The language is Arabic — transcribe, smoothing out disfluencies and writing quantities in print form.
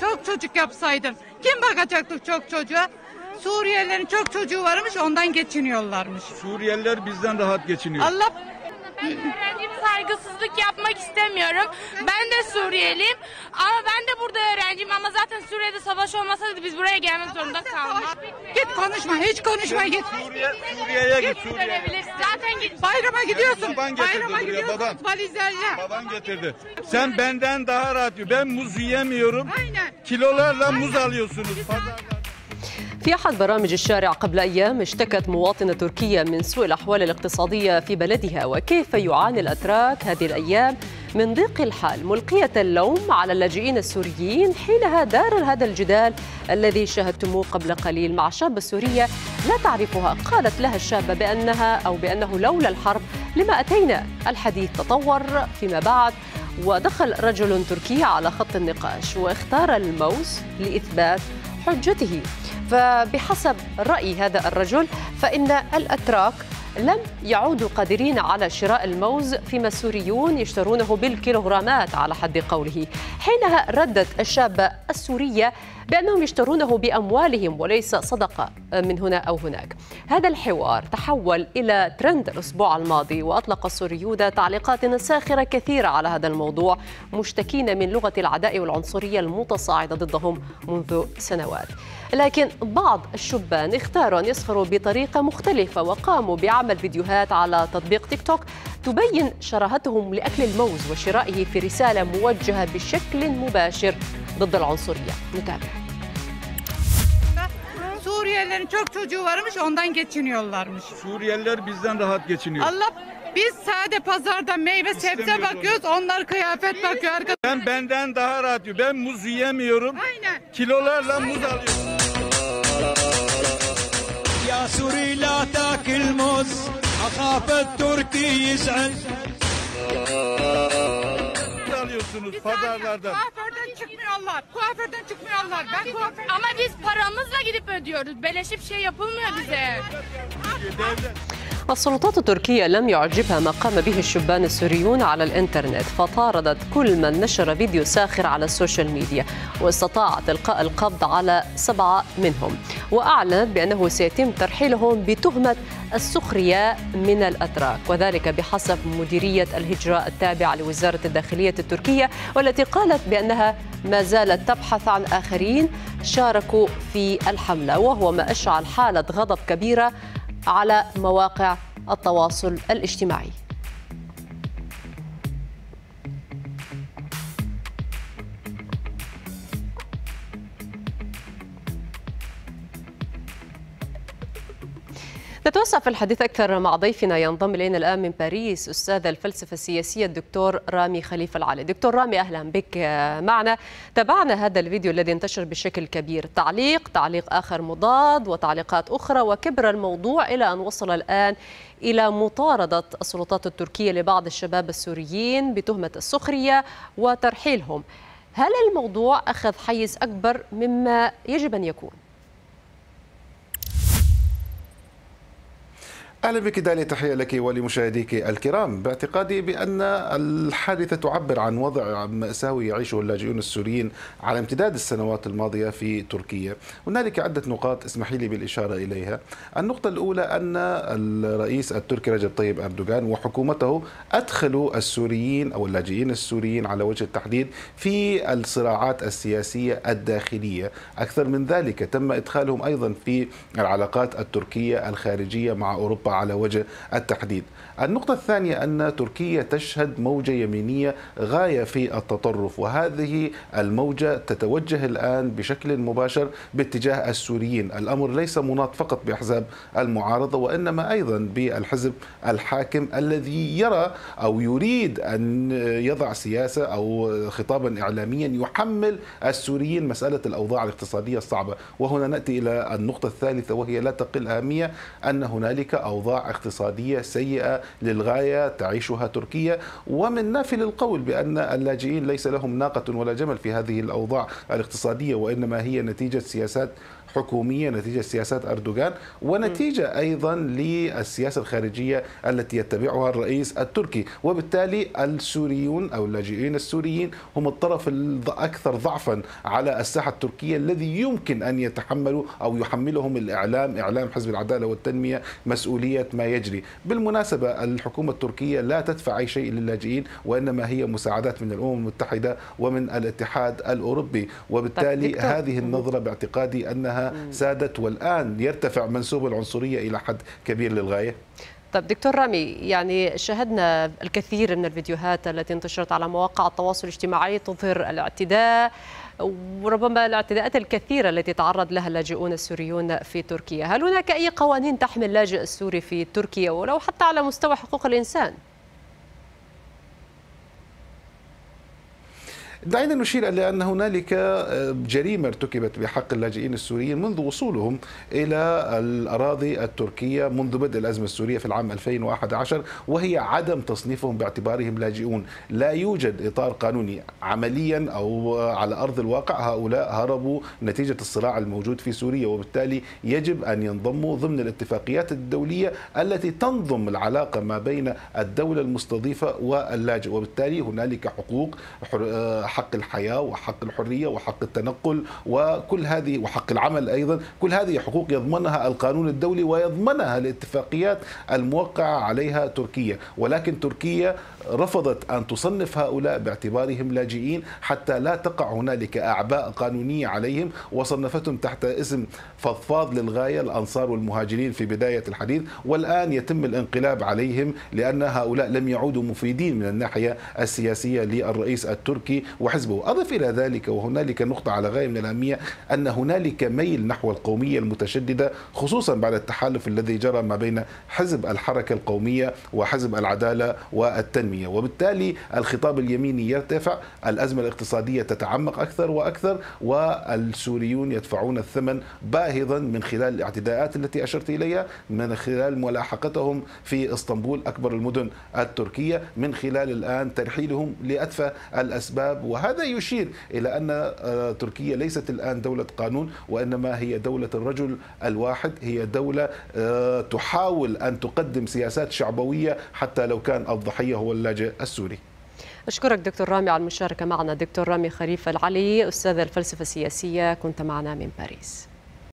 Çok çocuk yapsaydın kim bakacaktı çok çocuğa? Suriyelilerin çok çocuğu varmış, ondan geçiniyorlarmış. Suriyeliler bizden rahat geçiniyor. Allah... Ben öğrenciyim, saygısızlık yapmak istemiyorum. Ben de Suriyeliyim ama ben de burada öğrenciyim, ama zaten Suriye'de savaş olmasaydı biz buraya gelmek zorunda kaldık. Git konuşma, hiç konuşma, git. Suriye'ye git. Suriye'ye. Zaten git. Bayrama gidiyorsun. Bayrama gidiyorsun. Baban getirdi. Sen benden daha rahat yiyorsun. Ben muz yiyemiyorum. Aynen. Kilolarla aynen. Muz alıyorsunuz. Pazarda. في أحد برامج الشارع قبل أيام اشتكت مواطنة تركية من سوء الأحوال الاقتصادية في بلدها وكيف يعاني الأتراك هذه الأيام من ضيق الحال، ملقية اللوم على اللاجئين السوريين. حينها دار هذا الجدال الذي شاهدتموه قبل قليل مع شابة سورية لا تعرفها، قالت لها الشابة بأنه لولا الحرب لما أتينا. الحديث تطور فيما بعد ودخل رجل تركي على خط النقاش واختار الموس لإثبات حجته. فبحسب رأي هذا الرجل فإن الأتراك لم يعودوا قادرين على شراء الموز، فيما السوريون يشترونه بالكيلوغرامات على حد قوله. حينها ردت الشابة السورية بأنهم يشترونه بأموالهم وليس صدقة من هنا أو هناك. هذا الحوار تحول إلى ترند الأسبوع الماضي، وأطلق السوريون تعليقات ساخرة كثيرة على هذا الموضوع، مشتكين من لغة العداء والعنصرية المتصاعدة ضدهم منذ سنوات. لكن بعض الشبان اختاروا أن يسخروا بطريقة مختلفة وقاموا بعمل فيديوهات على تطبيق تيك توك تبين شراهتهم لأكل الموز وشرائه في رسالة موجهة بشكل مباشر ضد العنصرية. نتابع. Suriyelilerin çok çocuğu varmış, ondan geçiniyorlarmış. Suriyeliler bizden rahat geçiniyor. Allah, biz sade pazarda meyve sebze bakıyoruz, onlar kıyafet bakıyor. Ben benden daha rahat yiyor. Ben muz yiyemiyorum. Aynen. Kilolarla aynen. Muz alıyorum. Ya Suri la takil muz, akafet Türkiye'yi sen. Pazarlardan. Kuaförden çıkmıyorlar. Kuaförden çıkmıyorlar. Ben kuaför. Ama biz paramızla gidip ödüyoruz. Beleşip şey yapılmıyor bize. السلطات التركية لم يعجبها ما قام به الشبان السوريون على الإنترنت، فطاردت كل من نشر فيديو ساخر على السوشيال ميديا، واستطاعت إلقاء القبض على 7 منهم، وأعلنت بأنه سيتم ترحيلهم بتهمة السخرية من الأتراك، وذلك بحسب مديرية الهجرة التابعة لوزارة الداخلية التركية، والتي قالت بأنها ما زالت تبحث عن آخرين شاركوا في الحملة، وهو ما أشعل حالة غضب كبيرة على مواقع التواصل الاجتماعي. نتوسع في الحديث أكثر مع ضيفنا، ينضم إلينا الآن من باريس أستاذ الفلسفة السياسية الدكتور رامي خليفة العلي. دكتور رامي أهلا بك معنا. تابعنا هذا الفيديو الذي انتشر بشكل كبير، تعليق آخر مضاد وتعليقات أخرى، وكبر الموضوع إلى أن وصل الآن إلى مطاردة السلطات التركية لبعض الشباب السوريين بتهمة السخرية وترحيلهم. هل الموضوع أخذ حيز أكبر مما يجب أن يكون؟ أهلا بك داني، تحية لك ولمشاهديك الكرام. باعتقادي بأن الحادثة تعبر عن وضع مأساوي يعيشه اللاجئون السوريين على امتداد السنوات الماضية في تركيا. هنالك عدة نقاط اسمحي لي بالإشارة إليها. النقطة الأولى أن الرئيس التركي رجب طيب أردوغان وحكومته أدخلوا السوريين أو اللاجئين السوريين على وجه التحديد في الصراعات السياسية الداخلية. أكثر من ذلك تم إدخالهم أيضا في العلاقات التركية الخارجية مع أوروبا على وجه التحديد. النقطة الثانية أن تركيا تشهد موجة يمينية غاية في التطرف، وهذه الموجة تتوجه الآن بشكل مباشر باتجاه السوريين. الأمر ليس مناط فقط بأحزاب المعارضة، وإنما أيضا بالحزب الحاكم الذي يرى أو يريد أن يضع سياسة أو خطابا إعلاميا يحمل السوريين مسألة الأوضاع الاقتصادية الصعبة. وهنا نأتي إلى النقطة الثالثة، وهي لا تقل أهمية أن هنالك أو أوضاع اقتصادية سيئة للغاية تعيشها تركيا، ومن نافل القول بأن اللاجئين ليس لهم ناقة ولا جمل في هذه الأوضاع الاقتصادية، وإنما هي نتيجة سياسات حكومية، نتيجة سياسات أردوغان، ونتيجة أيضا للسياسة الخارجية التي يتبعها الرئيس التركي. وبالتالي السوريون أو اللاجئين السوريين هم الطرف الأكثر ضعفا على الساحة التركية، الذي يمكن أن يتحملوا أو يحملهم الإعلام، إعلام حزب العدالة والتنمية، مسؤولية ما يجري. بالمناسبة الحكومة التركية لا تدفع أي شيء للاجئين، وإنما هي مساعدات من الأمم المتحدة ومن الاتحاد الأوروبي. وبالتالي هذه النظرة باعتقادي أنها سادت، والآن يرتفع منسوب العنصرية إلى حد كبير للغاية. طيب دكتور رامي، يعني شاهدنا الكثير من الفيديوهات التي انتشرت على مواقع التواصل الاجتماعي تظهر الاعتداء، وربما الاعتداءات الكثيرة التي تعرض لها اللاجئون السوريون في تركيا. هل هناك أي قوانين تحمي اللاجئ السوري في تركيا، ولو حتى على مستوى حقوق الإنسان؟ دعينا نشير إلى أن هنالك جريمة ارتكبت بحق اللاجئين السوريين منذ وصولهم إلى الأراضي التركية منذ بدء الأزمة السورية في العام 2011، وهي عدم تصنيفهم باعتبارهم لاجئون. لا يوجد إطار قانوني عمليا أو على أرض الواقع. هؤلاء هربوا نتيجة الصراع الموجود في سوريا، وبالتالي يجب أن ينضموا ضمن الاتفاقيات الدولية التي تنظم العلاقة ما بين الدولة المستضيفة واللاجئ. وبالتالي هنالك حقوق، حق الحياة وحق الحرية وحق التنقل وكل هذه، وحق العمل أيضا. كل هذه حقوق يضمنها القانون الدولي ويضمنها الاتفاقيات الموقعة عليها تركيا، ولكن تركيا رفضت أن تصنف هؤلاء باعتبارهم لاجئين حتى لا تقع هنالك أعباء قانونية عليهم، وصنفتهم تحت اسم فضفاض للغاية، الأنصار والمهاجرين في بداية الحديث، والآن يتم الانقلاب عليهم لأن هؤلاء لم يعودوا مفيدين من الناحية السياسية للرئيس التركي وحزبه. أضف إلى ذلك، وهنالك نقطة على غاية من الأهمية، أن هنالك ميل نحو القومية المتشددة، خصوصا بعد التحالف الذي جرى ما بين حزب الحركة القومية وحزب العدالة والتنمية. وبالتالي الخطاب اليميني يرتفع، الأزمة الاقتصادية تتعمق أكثر وأكثر، والسوريون يدفعون الثمن باهظا من خلال الاعتداءات التي أشرت إليها، من خلال ملاحقتهم في اسطنبول أكبر المدن التركية، من خلال الآن ترحيلهم لأدفى الأسباب. وهذا يشير إلى أن تركيا ليست الآن دولة قانون، وإنما هي دولة الرجل الواحد، هي دولة تحاول أن تقدم سياسات شعبوية حتى لو كان الضحية هو اللاجئ السوري. أشكرك دكتور رامي على المشاركة معنا. دكتور رامي خليفة العلي، أستاذ الفلسفة السياسية، كنت معنا من باريس.